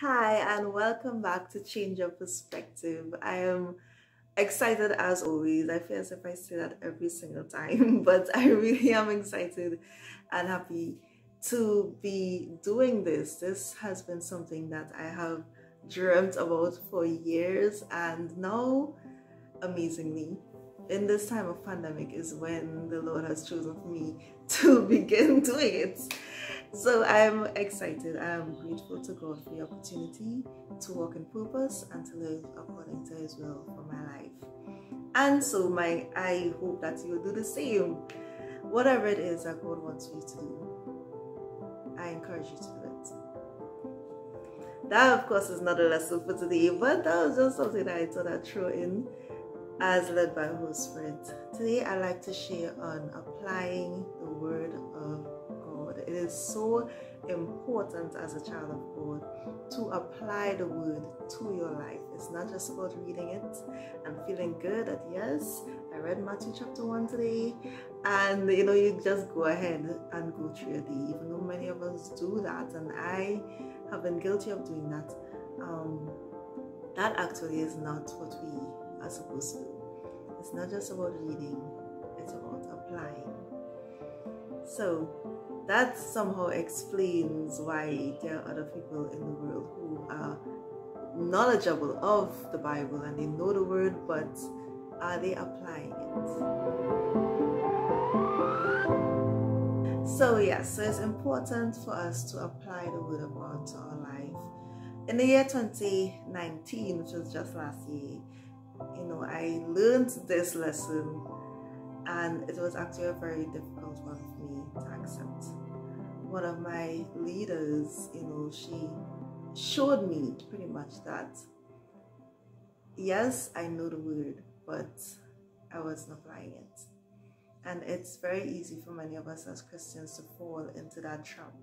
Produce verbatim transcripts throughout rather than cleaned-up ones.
Hi, and welcome back to Change Your Perspective. I am excited as always. I feel as if I say that every single time, but I really am excited and happy to be doing this. This has been something that I have dreamt about for years, and now, amazingly, in this time of pandemic is when the Lord has chosen for me to begin doing it. So I'm excited. I'm grateful to God for the opportunity to walk in purpose and to live according to His will for my life. And so my, I hope that you'll do the same. Whatever it is that God wants you to do, I encourage you to do it. That, of course, is not a lesson for today, but that was just something that I thought I'd throw in as led by the Holy Spirit. Today, I'd like to share on applying the Word of God. It is so important as a child of God to apply the Word to your life. It's not just about reading it and feeling good that, yes, I read Matthew chapter one today, and you know, you just go ahead and go through your day, even though many of us do that, and I have been guilty of doing that. Um, that actually is not what we are supposed to do. It's not just about reading, it's about applying. So that somehow explains why there are other people in the world who are knowledgeable of the Bible and they know the word, but are they applying it? So yes, so it's important for us to apply the Word of God to our life. In the year twenty nineteen, which was just last year, you know, I learned this lesson, and it was actually a very difficult one for me to accept. One of my leaders, you know, she showed me pretty much that, yes, I know the word, but I wasn't applying it. And it's very easy for many of us as Christians to fall into that trap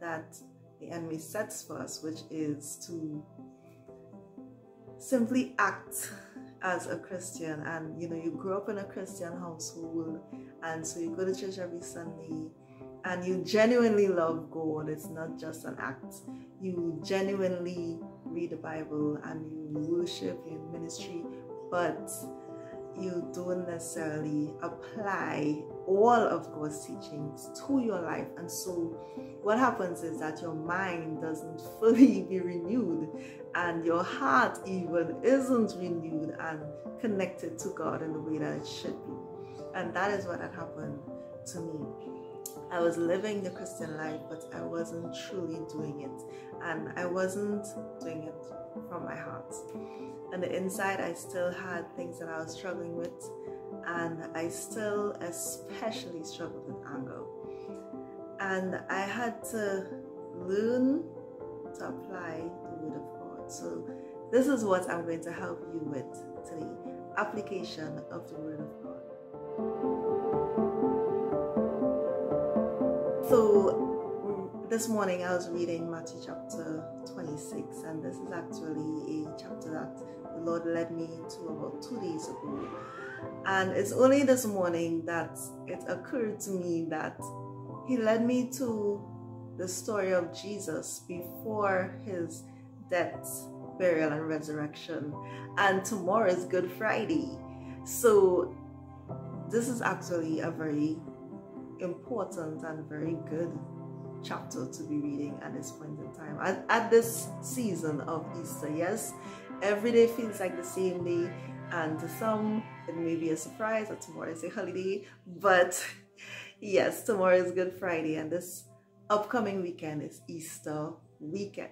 that the enemy sets for us, which is to simply act as a Christian. And you know, you grew up in a Christian household, and so you go to church every Sunday and you genuinely love God. It's not just an act. You genuinely read the Bible and you worship in ministry, but you don't necessarily apply all of God's teachings to your life. And so what happens is that your mind doesn't fully be renewed, and your heart even isn't renewed and connected to God in the way that it should be. And that is what had happened to me. I was living the Christian life, but I wasn't truly doing it, and I wasn't doing it from my heart. On the inside, I still had things that I was struggling with, and I still especially struggled with anger. And I had to learn to apply the Word of God. So this is what I'm going to help you with today: application of the Word of God. So this morning I was reading Matthew chapter twenty-six, and this is actually a chapter that the Lord led me to about two days ago. And it's only this morning that it occurred to me that He led me to the story of Jesus before His death, burial, and resurrection. And tomorrow is Good Friday. So this is actually a very important and very good chapter to be reading at this point in time, at, at this season of Easter. Yes, every day feels like the same day, and to some it may be a surprise that tomorrow is a holiday, but yes, tomorrow is Good Friday, and this upcoming weekend is Easter weekend.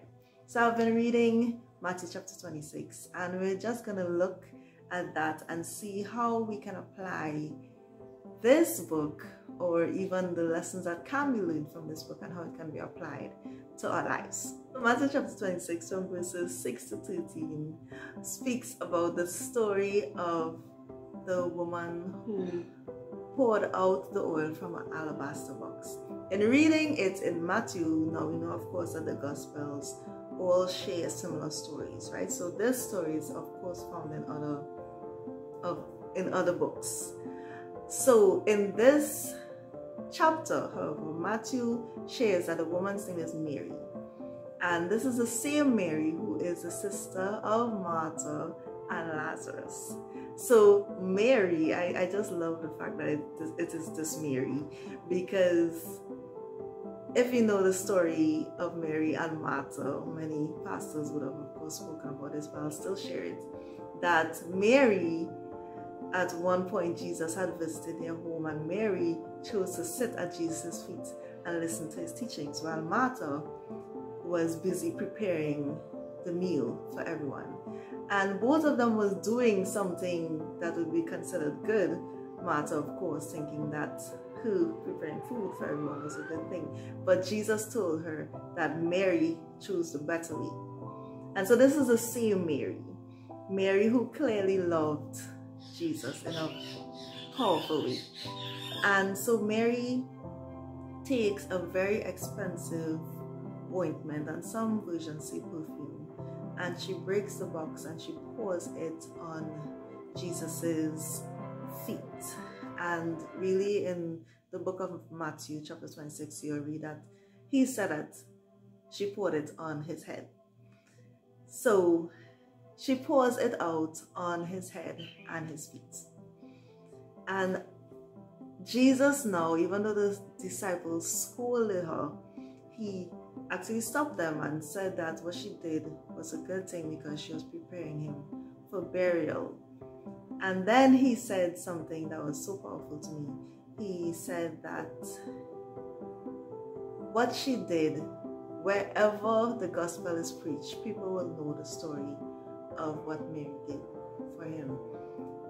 So I've been reading Matthew chapter twenty-six, and we're just going to look at that and see how we can apply this book, or even the lessons that can be learned from this book and how it can be applied to our lives. Matthew chapter twenty-six, from verses six to thirteen, speaks about the story of the woman who poured out the oil from an alabaster box. In reading it in Matthew, now we know, of course, that the Gospels all share similar stories, right? So this story is, of course, found in other, of, in other books. So in this chapter, however, Matthew shares that the woman's name is Mary. And this is the same Mary who is the sister of Martha and Lazarus. So Mary, I, I just love the fact that it, it is this Mary, because if you know the story of Mary and Martha, many pastors would have of course spoken about this, but I'll still share it, that Mary, at one point Jesus had visited their home, and Mary chose to sit at Jesus' feet and listen to his teachings, while Martha was busy preparing the meal for everyone. And both of them was doing something that would be considered good. Martha, of course, thinking that her preparing food for everyone was a good thing. But Jesus told her that Mary chose the better way. And so this is the same Mary. Mary who clearly loved Jesus in a powerful way. And so Mary takes a very expensive ointment, and some versions say perfume, and she breaks the box and she pours it on Jesus's feet. And really, in the book of Matthew chapter twenty-six, you'll read that he said that she poured it on his head. So she pours it out on his head and his feet. And Jesus now, even though the disciples scolded her, he actually stopped them and said that what she did was a good thing, because she was preparing him for burial. And then he said something that was so powerful to me. He said that what she did, wherever the gospel is preached, people will know the story of what Mary did for him.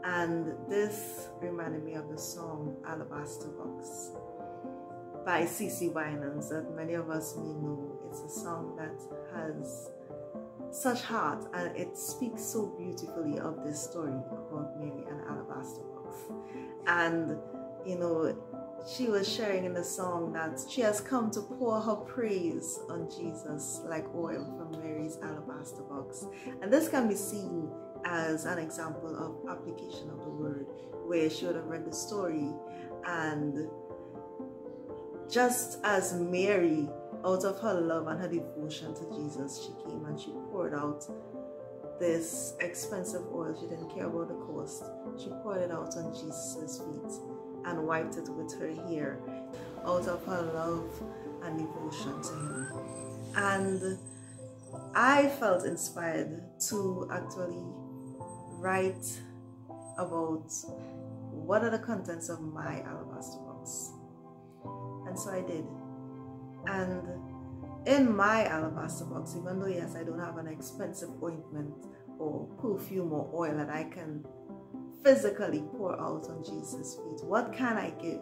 And this reminded me of the song Alabaster Box by Cece Winans, that many of us may know. It's a song that has such heart, and it speaks so beautifully of this story about Mary and Alabaster Box. And you know, she was sharing in the song that she has come to pour her praise on Jesus like oil from Mary's alabaster box. And this can be seen as an example of application of the word, where she would have read the story, and just as Mary, out of her love and her devotion to Jesus, she came and she poured out this expensive oil. She didn't care about the cost. She poured it out on Jesus' feet and wiped it with her hair, out of her love and devotion to him. And I felt inspired to actually write about what are the contents of my alabaster box. And so I did. And in my alabaster box, even though yes, I don't have an expensive ointment or perfume or oil that I can physically pour out on Jesus' feet, what can I give?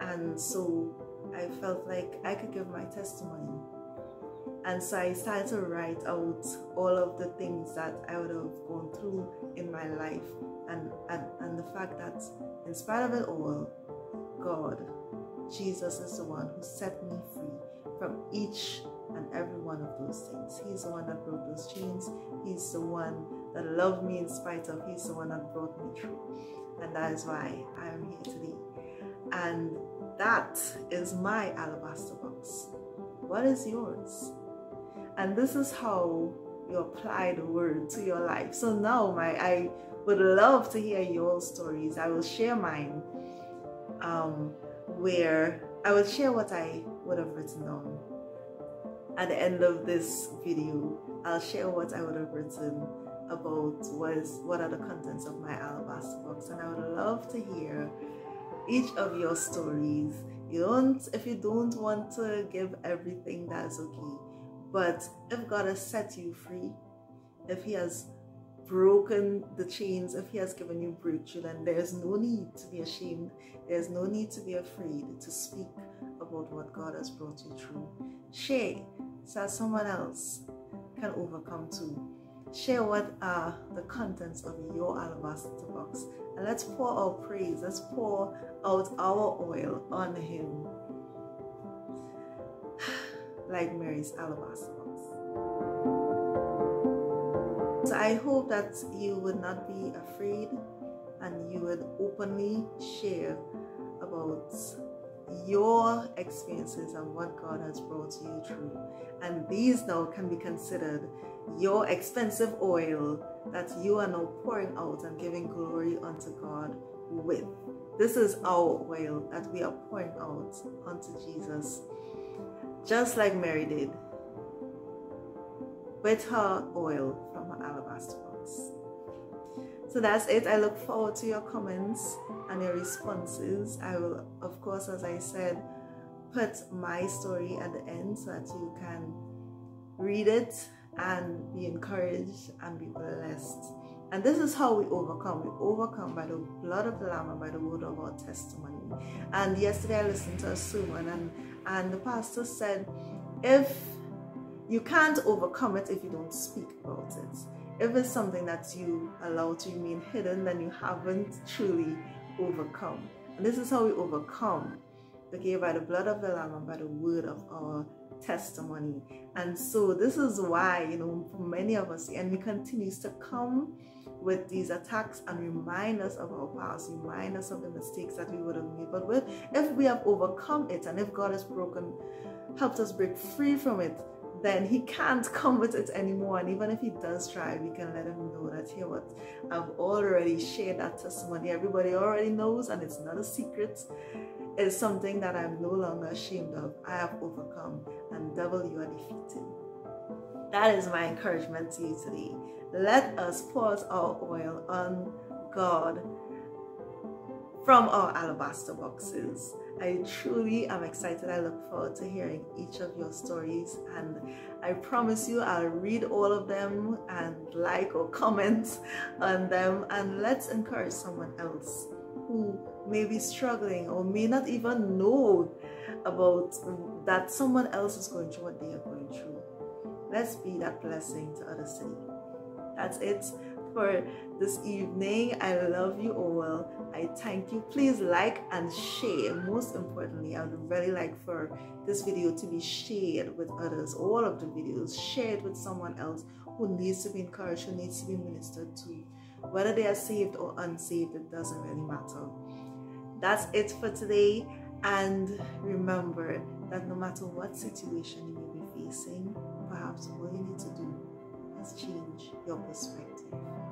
And so I felt like I could give my testimony. And so I started to write out all of the things that I would have gone through in my life, and, and, and the fact that in spite of it all, God, Jesus is the one who set me free from each and every one of those things. He's the one that broke those chains. He's the one that loved me in spite of. He's the one that brought me through. And that is why I am here today. And that is my alabaster box. What is yours? And this is how you apply the word to your life. So now my, I would love to hear your stories. I will share mine. Um, where I will share what I would have written down. At the end of this video, I'll share what I would have written about was what are the contents of my alabaster box, and I would love to hear each of your stories. You don't, if you don't want to give everything, that's okay. But if God has set you free, if he has broken the chains, if he has given you breakthrough, then there's no need to be ashamed. There's no need to be afraid to speak about what God has brought you through. Share so that someone else can overcome too. Share what are the contents of your alabaster box, and let's pour our praise, let's pour out our oil on him like Mary's alabaster box. So I hope that you would not be afraid, and you would openly share about your experiences and what God has brought you through. And these now can be considered your expensive oil that you are now pouring out and giving glory unto God with. This is our oil that we are pouring out unto Jesus, just like Mary did with her oil from her alabaster box. So that's it. I look forward to your comments and your responses. I will, of course, as I said, put my story at the end so that you can read it and be encouraged and be blessed. And this is how we overcome. We overcome by the blood of the Lamb and by the word of our testimony. And yesterday I listened to a sermon, and, and the pastor said, if you can't overcome it if you don't speak about it. If it's something that you allow to remain hidden, then you haven't truly overcome. And this is how we overcome, okay, by the blood of the Lamb and by the word of our testimony. And so this is why, you know, for many of us, the enemy continues to come with these attacks and remind us of our past, remind us of the mistakes that we would have made. But with, if we have overcome it, and if God has broken, helped us break free from it, then he can't come with it anymore. And even if he does try, we can let him know that, here, what, I've already shared that testimony. Everybody already knows, and it's not a secret. It's something that I'm no longer ashamed of. I have overcome, and devil, you are defeated. That is my encouragement to you today. Let us pour our oil on God from our alabaster boxes. I truly am excited. I look forward to hearing each of your stories, and I promise you I'll read all of them and like or comment on them, and let's encourage someone else who may be struggling or may not even know about that someone else is going through what they are going through. Let's be that blessing to others today. That's it for this evening. I love you all. I thank you. Please like and share. Most importantly, I would really like for this video to be shared with others. All of the videos, share it with someone else who needs to be encouraged, who needs to be ministered to. Whether they are saved or unsaved, it doesn't really matter. That's it for today. And remember that no matter what situation you may be facing, perhaps all you need to do is change your perspective.